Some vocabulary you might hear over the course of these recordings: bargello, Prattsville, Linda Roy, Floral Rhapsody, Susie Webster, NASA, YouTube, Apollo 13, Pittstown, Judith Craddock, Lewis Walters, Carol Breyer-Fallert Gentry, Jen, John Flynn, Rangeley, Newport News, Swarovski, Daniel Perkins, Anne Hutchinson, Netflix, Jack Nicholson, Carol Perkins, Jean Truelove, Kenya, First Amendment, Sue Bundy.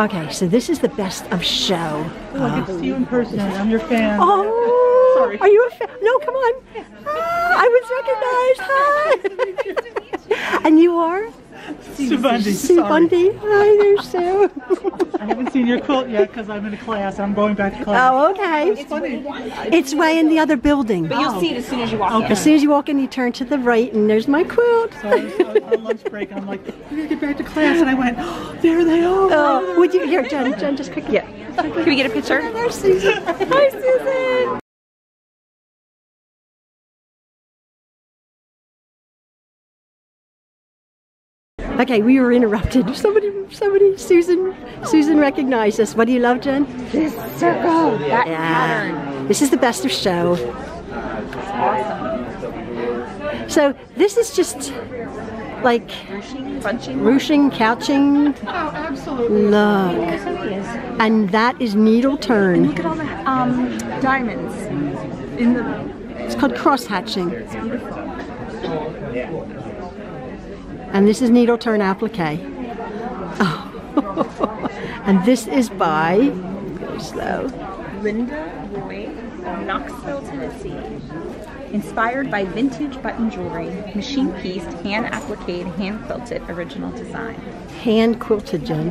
Okay, so this is the best of show. Oh, I get to see you in person. I'm your fan. Oh, sorry. Are you a fan? No, come on. Ah, I was recognized. Hi. And you are? Sue Bundy. Sue Bundy. Hi there, Sue. I haven't seen your quilt yet because I'm in a class. I'm going back to class. Oh, okay. It's funny. It's way in the other building. But you'll see it as soon as you walk in. As soon as you walk in, you turn to the right, and there's my quilt. So I was on lunch break, and I'm like, we're going to get back to class. And I went, oh, there they are. Oh, would you? Here, Jen, just quickly. Yeah. Can we get a picture? Hi there, Susan. Hi, Susan. Okay, we were interrupted. Susan recognized us. What do you love, Jen? This circle, that pattern. This is the best of show. Awesome. So this is just like ruching, couching. Oh, absolutely. Look. And that is needle turn. And look at all the diamonds in the. It's called cross hatching. It's beautiful. And this is needle turn applique. Oh. And this is by, go slow, Linda Roy, Knoxville, Tennessee. Inspired by vintage button jewelry, machine pieced, hand applique, hand quilted, original design. Hand quilted, Jen.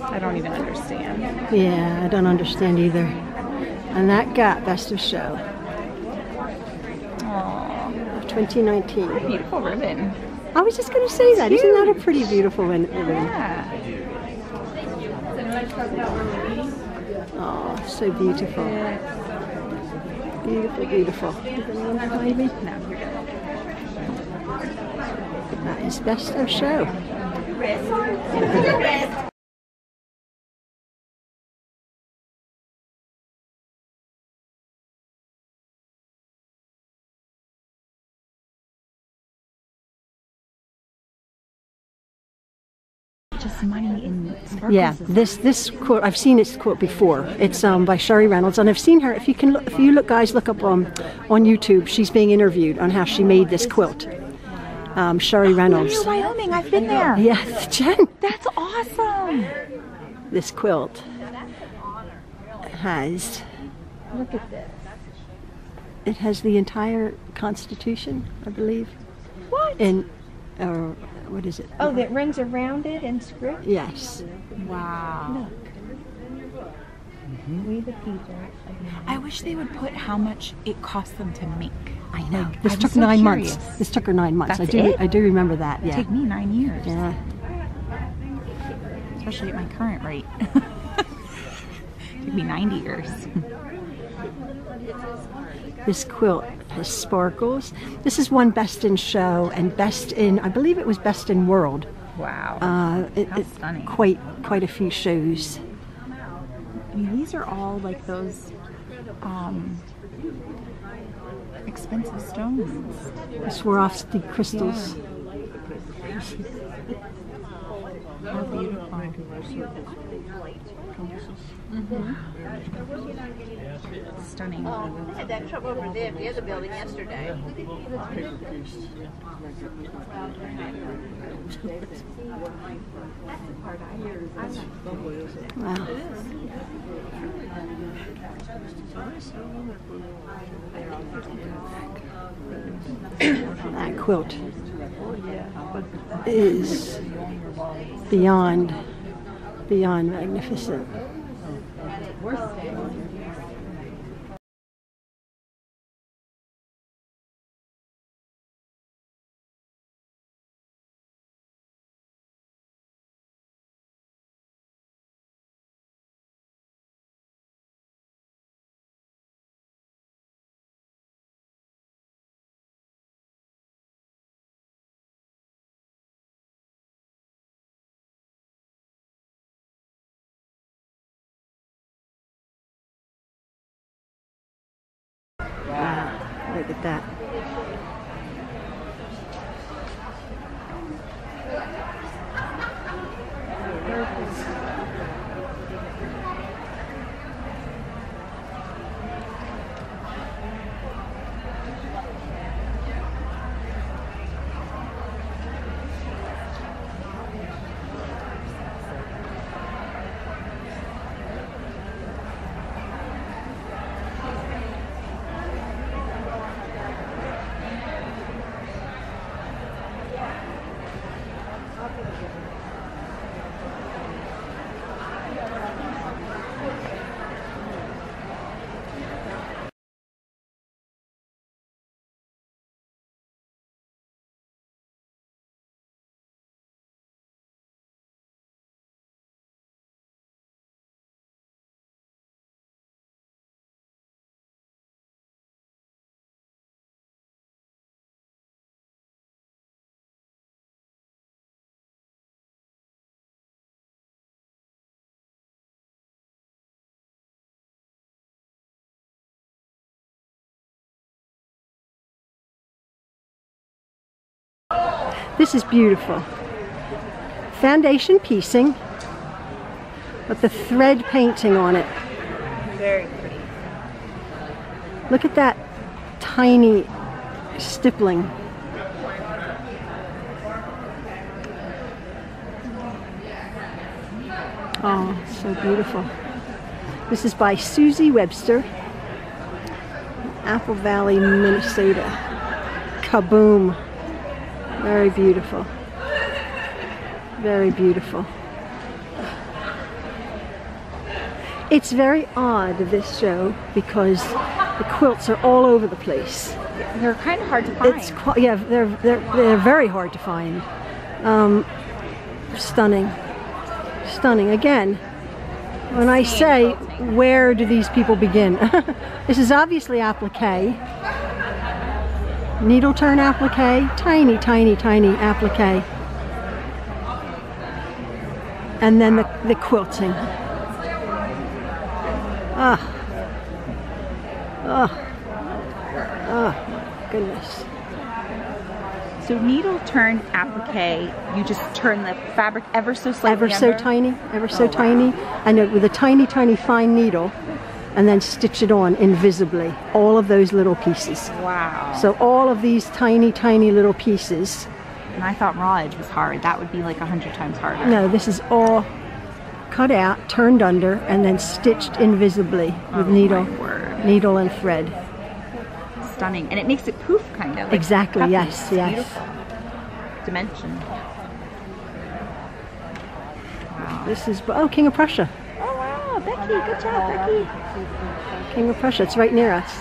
I don't even understand. Yeah, I don't understand either. And that got best of show. Aww. Of 2019. Beautiful ribbon. I was just going to say that. Isn't that a pretty beautiful one? Yeah. Oh, so beautiful. Beautiful, beautiful. That is best of show. Money in sparkles. Yeah, this quote, I've seen this quote before. It's by Shari Reynolds, and I've seen her. If you can look, guys look up on YouTube, she's being interviewed on how she made this quilt. Shari Reynolds. Oh, you're Wyoming. I've been there. Yes, Jen. That's awesome. This quilt has. Look at this. It has the entire Constitution, I believe. What? And. What is it? Oh, that rings around it and script? Yes. Wow. Look. Mm-hmm. We the people. I wish they would put how much it cost them to make. I know. Like, this took 9 months. This took her 9 months. That's it? I do remember that. Yeah. It took me 9 years. Yeah. Especially at my current rate. It took me 90 years. This quilt has sparkles. This is one best in show and best in, I believe it was best in world. Wow. It's stunning. Quite a few shows. I mean, these are all like those expensive stones. Swarovski crystals. Yeah. How beautiful. Mm-hmm. Stunning. Oh, they had that trouble over there, the other building yesterday. Wow. That quilt is beyond magnificent. This is beautiful. Foundation piecing, but the thread painting on it. Very pretty. Look at that tiny stippling. Oh, so beautiful. This is by Susie Webster, Apple Valley, Minnesota. Kaboom. Very beautiful. Very beautiful. It's very odd, this show, because the quilts are all over the place. Yeah, they're kind of hard to find. It's they're very hard to find. Stunning. Stunning. Again, when I say, where do these people begin? This is obviously applique. Needle turn applique. Tiny, tiny, tiny applique. And then the quilting. Ah. Ah. Ah. Goodness. So needle turn applique, you just turn the fabric ever so slightly. Ever so tiny, ever so tiny, and with a tiny, tiny fine needle, and then stitch it on invisibly. All of those little pieces. Wow. So all of these tiny, tiny little pieces. And I thought raw edge was hard. That would be like 100 times harder. No, this is all cut out, turned under, and then stitched invisibly with needle and thread. Stunning. And it makes it poof, kind of. Like exactly, puffy. Yes, it's yes. Dimension. Wow. This is, oh, King of Prussia. Oh, wow, Becky, good job, Becky. King of Prussia, it's right near us.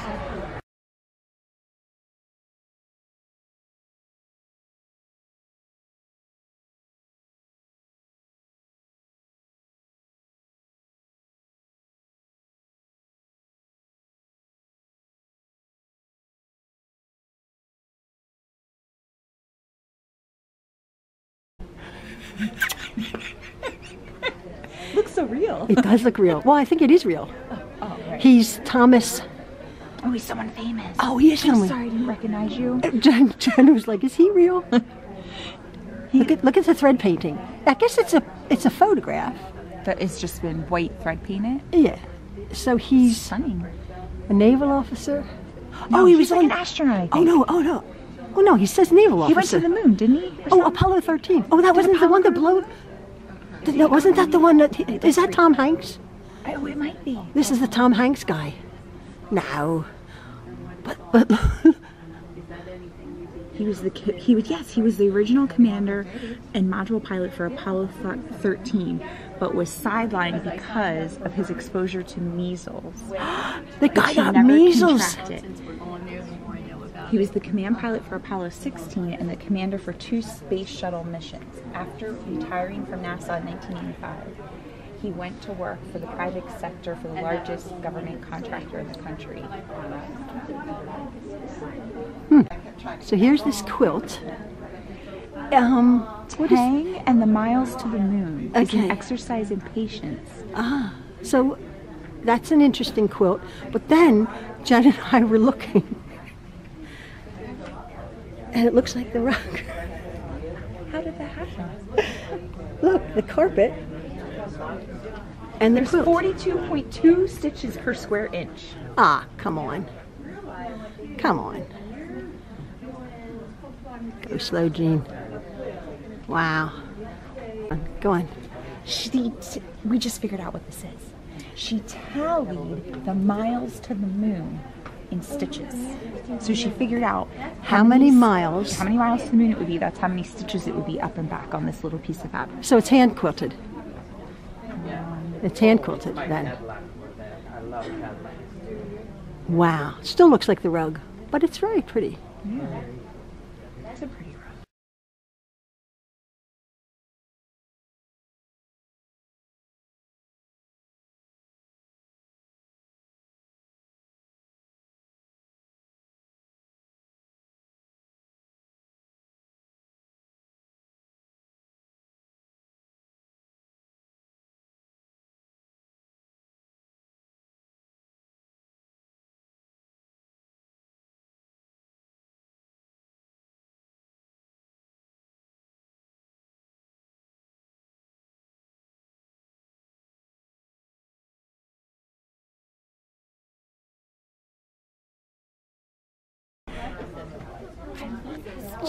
Looks so real. It does look real. Well, I think it is real. Oh, right. He's Thomas. Oh, he's someone famous. Oh, he is someone. I'm sorry I didn't recognize you. Jen was like, is he real? Look at the thread painting. I guess it's a photograph. That it's just been white thread painted? Yeah. So he's stunning. A naval officer. No, oh, he was like an astronaut, I think. Oh, no, oh, no. Oh no, he says naval officer. He went to the moon, didn't he? Oh, Apollo 13. Oh, that wasn't the one that blew... No, wasn't that the one that... Is that Tom Hanks? Oh, it might be. This is the Tom Hanks guy. No. But... He was the original commander and module pilot for Apollo 13, but was sidelined because of his exposure to measles. The guy got measles! He was the command pilot for Apollo 16 and the commander for 2 space shuttle missions. After retiring from NASA in 1985, he went to work for the private sector for the largest government contractor in the country. So here's this quilt. Tang and the miles to the moon. Okay. It's an exercise in patience. Ah, so that's an interesting quilt. But then Jen and I were looking. And it looks like the rock. How did that happen? Look, the carpet and the quilt. There's 42.2 stitches per square inch. Ah, come on. Come on. Go slow, Jean. Wow. Go on. We just figured out what this is. She tallied the miles to the moon in stitches. So she figured out how many miles to the moon it would be. That's how many stitches it would be up and back on this little piece of fabric. So it's hand quilted. It's hand quilted then. Wow. Still looks like the rug, but it's very pretty. Yeah. That's a pretty rug.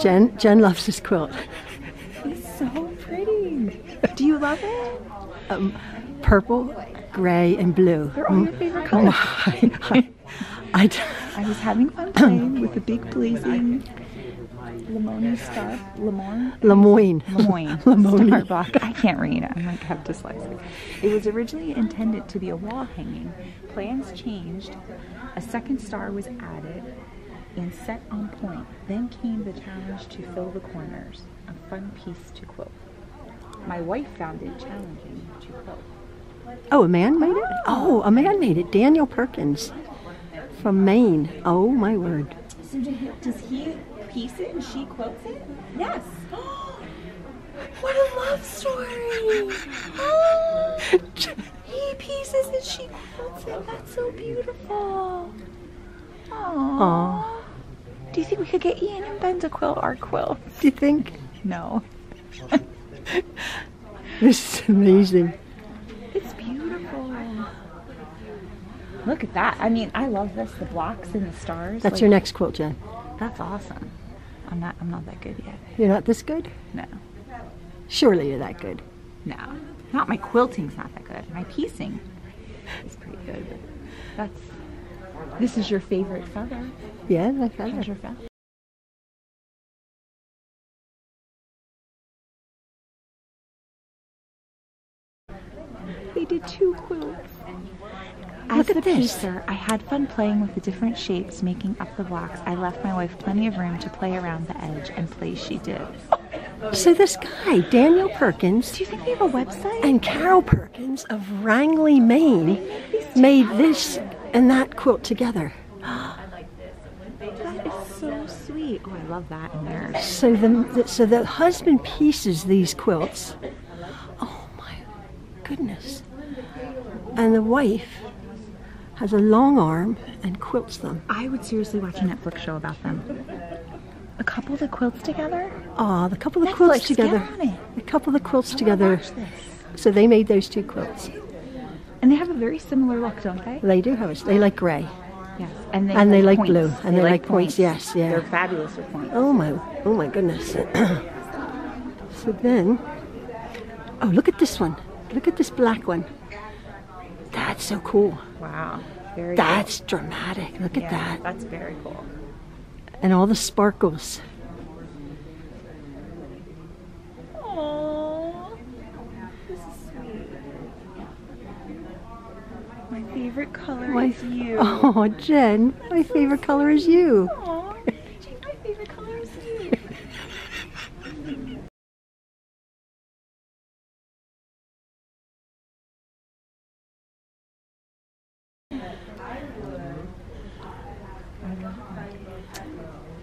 Jen loves this quilt. It's so pretty. Do you love it? Purple, gray, and blue. They're all your favorite colors. I was having fun playing with the big blazing Lemoyne block. I can't read it. I might have to slice it. It was originally intended to be a wall hanging. Plans changed. A second star was added and set on point. Then came the challenge to fill the corners. A fun piece to quilt. My wife found it challenging to quilt. Oh, a man made it? Oh, a man made it. Daniel Perkins from Maine. Oh, my word. So does he piece it and she quilts it? Yes. What a love story. Oh, he pieces and she quilts it. That's so beautiful. Aww. Do you think we could get Ian and Ben to quilt our quilt? Do you think? No. This is amazing. It's beautiful. Look at that. I mean, I love this. The blocks and the stars. That's like, your next quilt, Jen. That's awesome. I'm not that good yet. You're not this good? No. Surely you're that good. No. Not my quilting's not that good. My piecing is pretty good. But that's. This is your favorite feather. Yeah, my feather. Here's your feather. They did two quilts. As a piecer, I had fun playing with the different shapes making up the blocks. I left my wife plenty of room to play around the edge, and play she did. So this guy, Daniel Perkins. Do you think they have a website? And Carol Perkins of Rangeley, Maine, made this and that quilt together. That is so sweet. Oh, I love that in there. So the husband pieces these quilts. Oh my goodness. And the wife has a long arm and quilts them. I would seriously watch a Netflix show about them. A couple of the quilts together? Oh, the couple of the quilts together. A couple of the quilts together. So they made those two quilts. And they have a very similar look, don't they? They do have it. They like gray. Yes. And they like blue. And they like points. Yes, yeah. They're fabulous with points. Oh my goodness. So then, oh, look at this one. Look at this black one. That's so cool. Wow. Very that's cool. Dramatic. Look at that. That's very cool. And all the sparkles. Aww. This is sweet. My favorite color is you. Oh, Jen, my favorite color is you. Aww. Jen, my favorite color is you.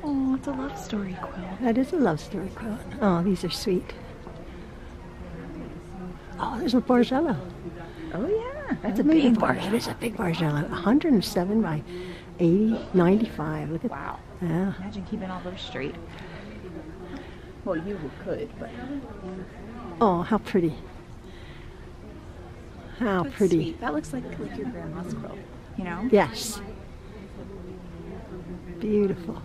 Oh, it's a love story quilt. That is a love story quilt. Oh, these are sweet. Oh, there's a bargello. Oh yeah, that's a big bargello. It's a big bargello. 107 by 80, 95. Look at wow. Yeah. Imagine keeping all those straight. Well, you could, but. Oh, how pretty. How that's pretty. Sweet. That looks like your grandma's quilt. You know? Yes. Beautiful.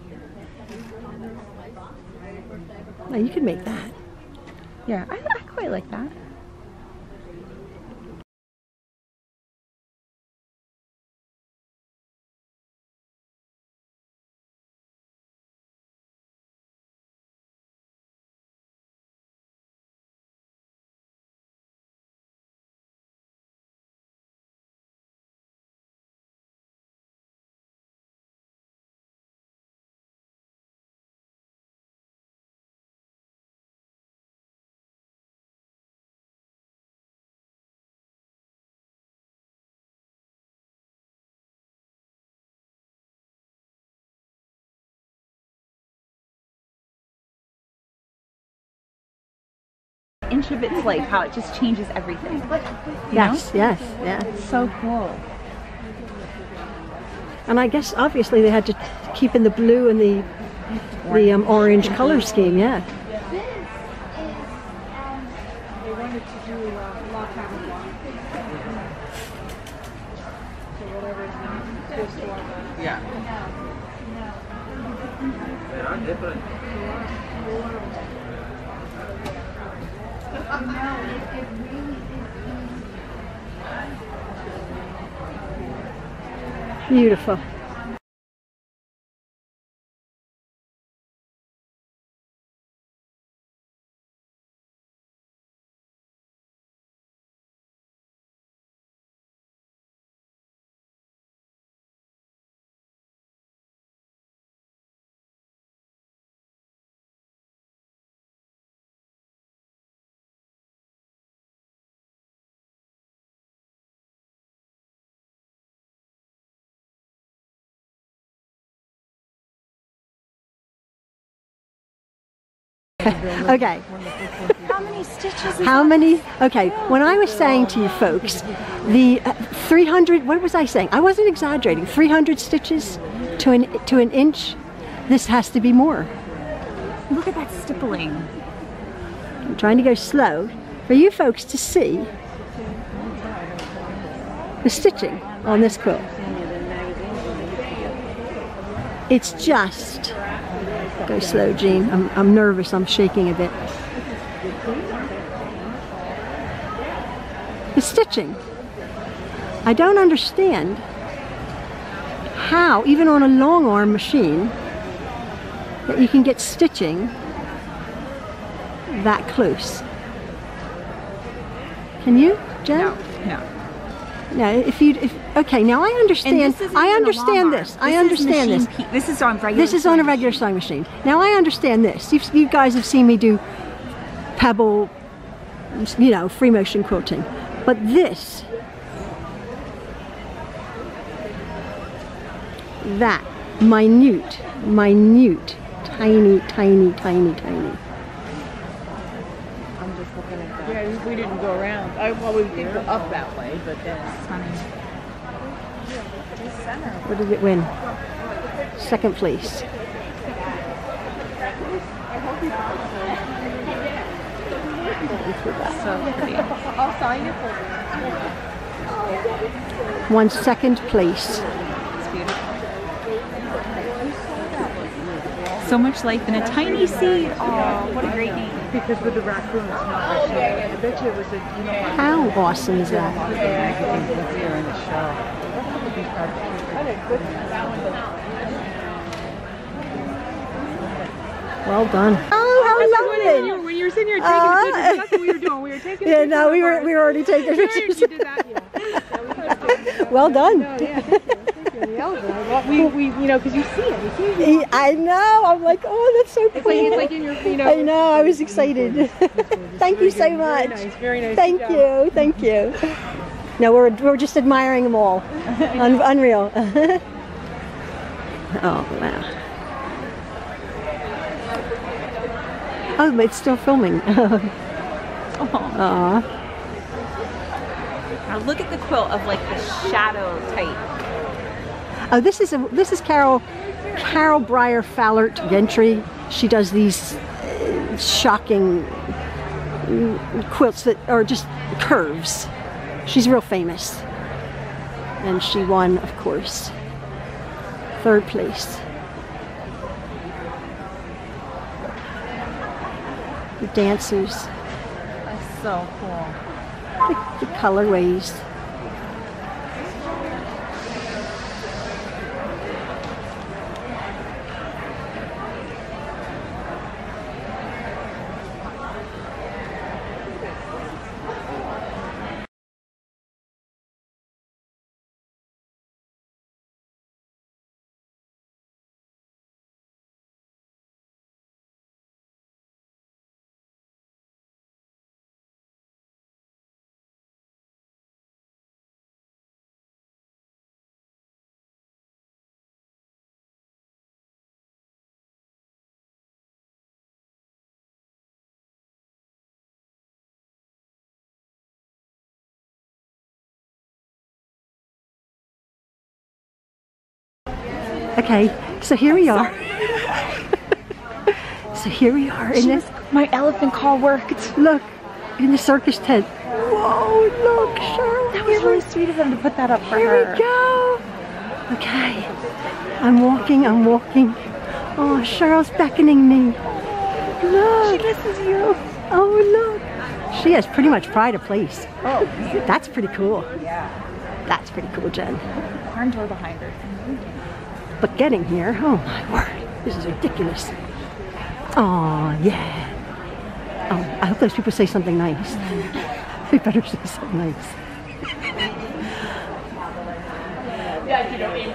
Now you can make that. Yeah, I quite like that. Inch of its life, how it just changes everything. Yes, yes, yeah. It's so cool. And I guess obviously they had to keep in the blue and the orange color scheme, yeah. This is they wanted to do a long time ago. So whatever it's not, yeah. They are different. Beautiful. Okay. How many stitches? How many? Okay. When I was saying to you folks, the 300. What was I saying? I wasn't exaggerating. 300 stitches to an inch. This has to be more. Look at that stippling. I'm trying to go slow for you folks to see the stitching on this quilt. It's just. Go slow, Jean. I'm nervous. I'm shaking a bit. The stitching. I don't understand how, even on a long arm machine, that you can get stitching that close. Can you, Jen? No, okay, now I understand. I understand this. This is on regular. This is on a regular sewing machine. Now I understand this. You guys have seen me do pebble, you know, free motion quilting, but this, that minute, tiny. Yeah, we didn't go around. Well, we did go up that way, but that's funny. What did it win? Second place. I'll sign it for you. Won second place. It's beautiful. So much life in a tiny seed. Oh, what a great name. Because with the raccoons, I bet you it was a, you know, how awesome is that? Well done. Oh, how lovely! When you were sitting here taking pictures, that's what we were doing. We were taking pictures. Yeah, no, we were already taking pictures. You did that, yeah. Well done. No, yeah. You know, because you see it. I know. I'm like, oh, that's so cool. It's like in your, you know, I know. I was excited. Thank you so much. Very nice. Thank you. No, we're just admiring them all. Unreal. Oh wow. Oh, but it's still filming. Aw. Now look at the quilt of like the shadow type. Oh, this is Carol Breyer-Fallert Gentry. She does these shocking quilts that are just curves. She's real famous, and she won, of course, third place. The dancers. That's so cool. The colorways. Okay, so here we are. So here we are in this. My elephant call worked. Look, in the circus tent. Whoa, look, Shari. That was really sweet of them to put that up for her. Here we go. Okay, I'm walking. Oh, Cheryl's beckoning me. Look. She misses you. Oh, look. She has pretty much pride of place. Oh, that's pretty cool. Yeah. That's pretty cool, Jen. Barn door behind her. But getting here, oh my word, this is ridiculous. Oh, yeah. Oh, I hope those people say something nice. They better say something nice.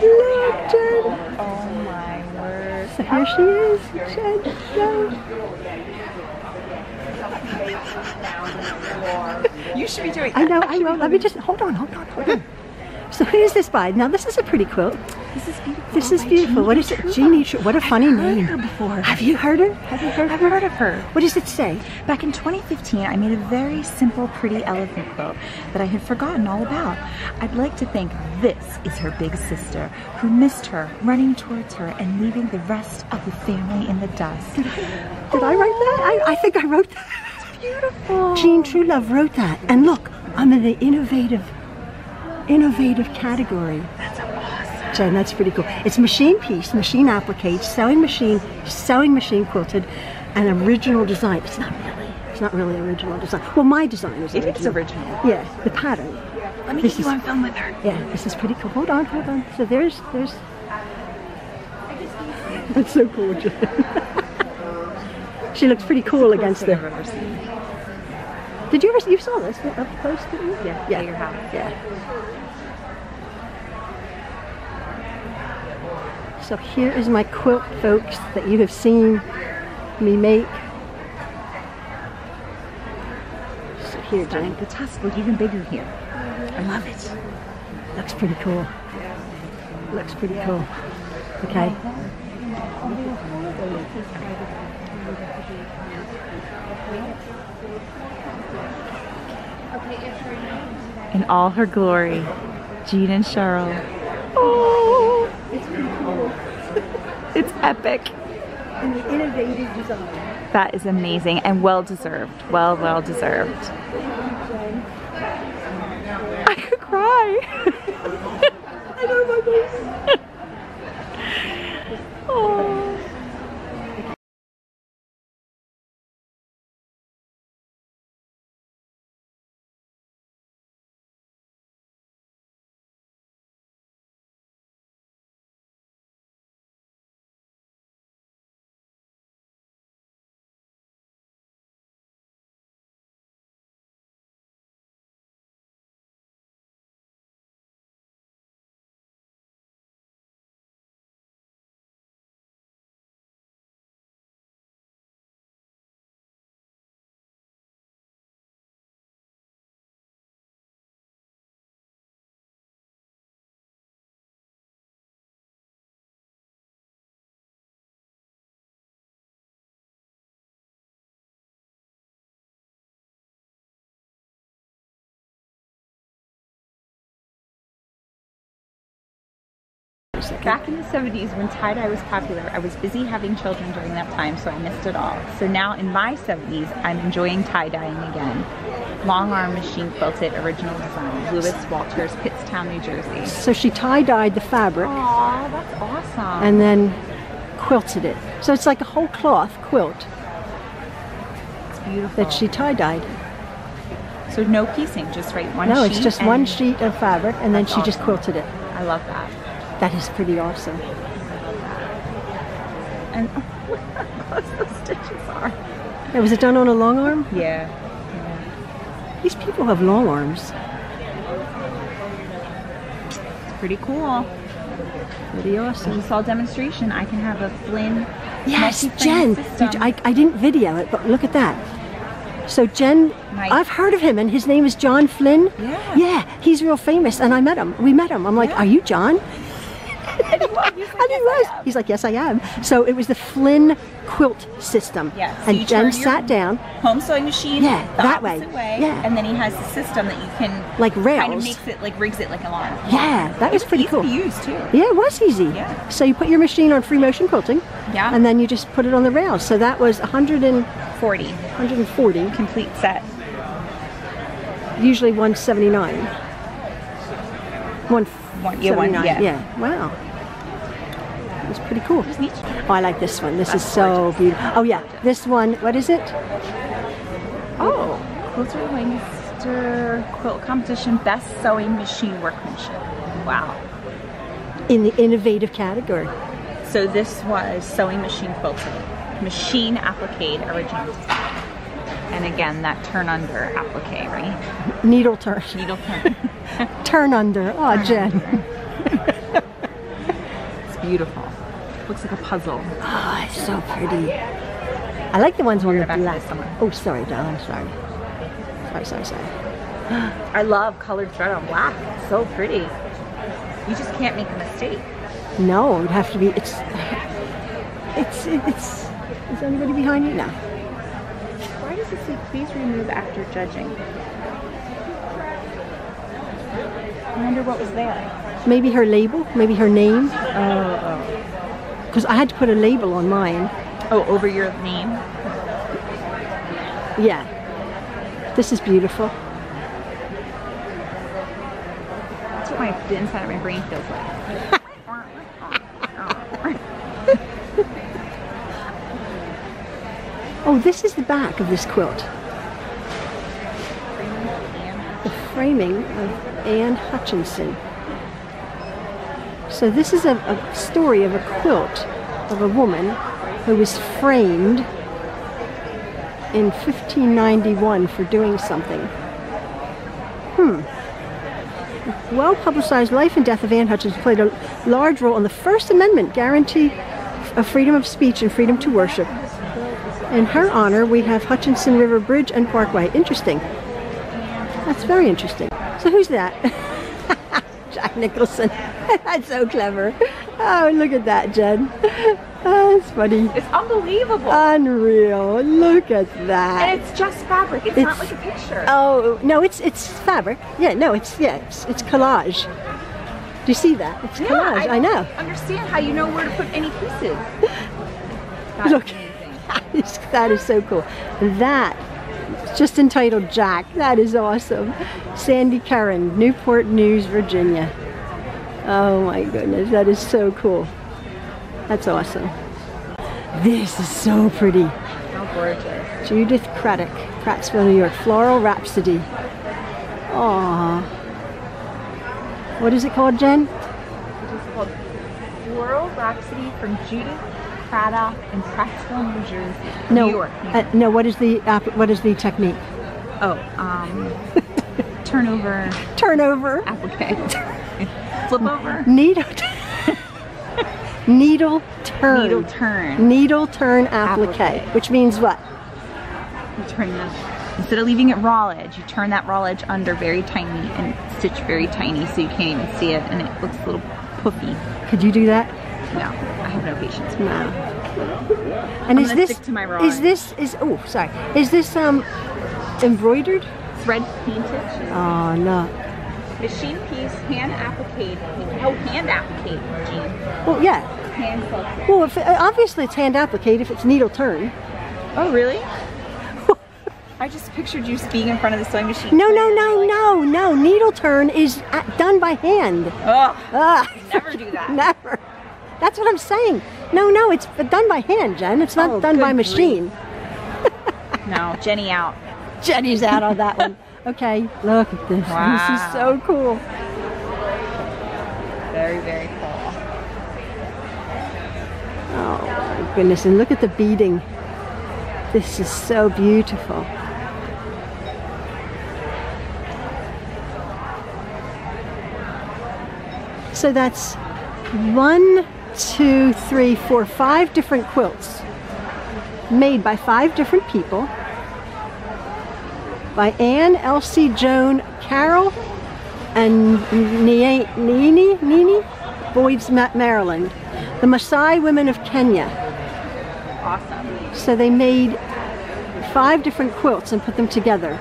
Look, Jen. Oh my word. So here she is, Jen. Jen. You should be doing that. I know. Let me just, hold on. So who is this by? Now this is a pretty quilt. This is beautiful. What is it? Jean Truelove. What a funny name. I've heard her before. Have you heard her? Have you heard of her? What does it say? Back in 2015, I made a very simple, pretty elephant quilt that I had forgotten all about. I'd like to think this is her big sister who missed her, running towards her and leaving the rest of the family in the dust. Did I write that? I think I wrote that. It's beautiful. Jean Truelove wrote that. And look, I'm in the innovative category. That's awesome. Jen, that's pretty cool. It's machine piece, machine applique, sewing machine quilted, and original design. It's not really original design. Well, my design is original. It is original. Yeah, the pattern. Let me get you on film with her. Yeah, this is pretty cool. Hold on. So there's. That's so cool, Jen. She looks pretty cool against the. Did you ever, you saw this up close, didn't you? Yeah, your house. Yeah. So here is my quilt, folks, that you have seen me make. So here, Jen. The tusks look even bigger here. I love it. Looks pretty cool. Okay. In all her glory, Jean and Cheryl. Oh, it's pretty cool. It's epic. And the innovative design. That is amazing and well deserved. Well deserved. I could cry. I know my face. Oh. Back in the 70s when tie-dye was popular, I was busy having children during that time, so I missed it all. So now in my 70s, I'm enjoying tie-dyeing again. Long arm machine quilted, original design, Lewis Walters, Pittstown, New Jersey. So she tie-dyed the fabric. Aw, that's awesome. And then quilted it. So it's like a whole cloth quilt. It's beautiful. That she tie-dyed. So no piecing, just right one sheet? No, it's just one sheet of fabric, and then she just quilted it. I love that. That is pretty awesome. And look how close those stitches are. Now, was it done on a long arm? Yeah. These people have long arms. It's pretty cool. Pretty awesome. You saw a demonstration. I can have a Flynn. Yes, Jen. I didn't video it, but look at that. So Jen, nice. I've heard of him, and his name is John Flynn. Yeah. Yeah, he's real famous, and I met him. We met him. I'm like, are you John? And he was. He's like, yes, I am. So it was the Flynn quilt system. Yes. Yeah, so and Jen sat down. Home sewing machine. Yeah, that way. Yeah. And then he has the system that you can like rails. Kind of makes it like rigs it like a line. Yeah, that was pretty cool. It was easy to use too. Yeah, it was easy. Yeah. So you put your machine on free motion quilting. Yeah. And then you just put it on the rails. So that was 140 complete set. Usually 179. 149. Yeah. Wow. was pretty cool. Oh, I like this one. This is so beautiful. Oh yeah, this one. What is it? Oh, Quilter Wingster Quilt Competition Best Sewing Machine Workmanship. Wow. In the innovative category. So this was sewing machine quilting, machine applique original. And again, that turn under applique, right? Needle turn. Needle turn. Turn under. Oh, turn Jen. Under. It's beautiful. Looks like a puzzle. Oh, it's so pretty. I like the ones with the black. Oh, sorry, darling. Sorry. I love colored thread on black. It's so pretty. You just can't make a mistake. No, it would have to be. It's. Is anybody behind you now? Why does it say please remove after judging? I wonder what was there. Maybe her label, maybe her name. Oh. Because I had to put a label on mine. Oh, over your name? Yeah. This is beautiful. That's what the inside of my brain feels like. Oh, this is the back of this quilt. The framing of Anne Hutchinson. So this is a story of a quilt of a woman who was framed in 1591 for doing something. Well-publicized life and death of Anne Hutchinson played a large role in the First Amendment guarantee of freedom of speech and freedom to worship. In her honor, we have Hutchinson River Bridge and Parkway. Interesting. That's very interesting. So who's that? Jack Nicholson. That's so clever. Oh, look at that, Jen. Oh, that's funny. It's unbelievable. Unreal. Look at that. And it's just fabric. It's not like a picture. Oh no, it's fabric. Yeah, no, it's collage. Do you see that? It's collage. I know. Understand how you know where to put any pieces. Look. That is so cool. That it's just entitled Jack. That is awesome. Sandy Karen, Newport News, Virginia. Oh my goodness, that is so cool. That's awesome. This is so pretty. How gorgeous. Judith Craddock, Prattsville, New York. Floral Rhapsody. Aww. What is it called, Jen? It is called Floral Rhapsody from Judith Craddock in Prattsville, New Jersey. No, New York. No. What is the technique? Oh, turnover. Turnover. Applique. Flip over. Needle turn. Needle turn. Needle turn applique, which means what? You turn that. Instead of leaving it raw edge, you turn that raw edge under very tiny and stitch very tiny, so you can't even see it, and it looks a little puffy. Could you do that? No, I have no patience. No. And I'm is this embroidered? Thread painted. Oh no. Machine piece, hand applique. Oh, hand applique, Jean. Well, yeah. Hand applique. Well, obviously it's hand applique if it's needle turn. Oh, really? I just pictured you being in front of the sewing machine. No. Needle turn is done by hand. Ugh. Never do that. Never. That's what I'm saying. No, it's done by hand, Jen. It's not done by machine. No, Jenny out. Jenny's out on that one. Okay, look at this. Wow. This is so cool. Very, very cool. Oh my goodness, and look at the beading. This is so beautiful. So that's 5 different quilts made by 5 different people, by Anne, Elsie, Joan, Carol, and Nini Boyd, Maryland, the Maasai women of Kenya. Awesome. So they made 5 different quilts and put them together.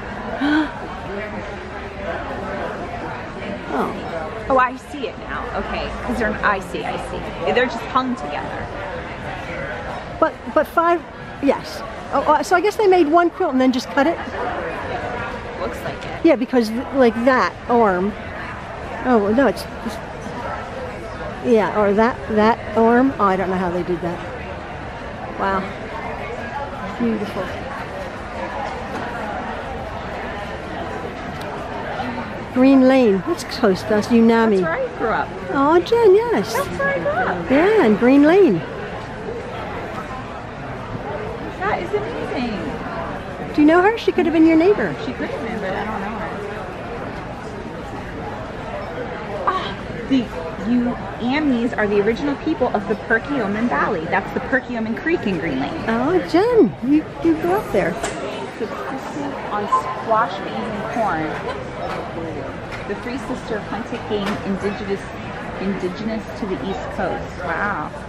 Oh, I see it now. Okay, because they're I see. They're just hung together. But 5, yes. Oh, so I guess they made one quilt and then just cut it. Looks like it. Yeah, because like that arm. Oh no, it's Yeah, or that arm. Oh, I don't know how they did that. Wow. Beautiful. Green Lane. That's close to us. Unami. That's where I grew up. Oh, Jen, yes. That's where I grew up. Yeah, in Green Lane. That is amazing. Do you know her? She could have been your neighbor. She could have been, but I don't know her. Ah, Unamis are the original people of the Perkiomen Valley. That's the Perkiomen Creek in Green Lane. Oh, Jen, you grew up there. Subsistence on squash, beans, and corn. The Three Sister hunting indigenous to the East Coast. Wow.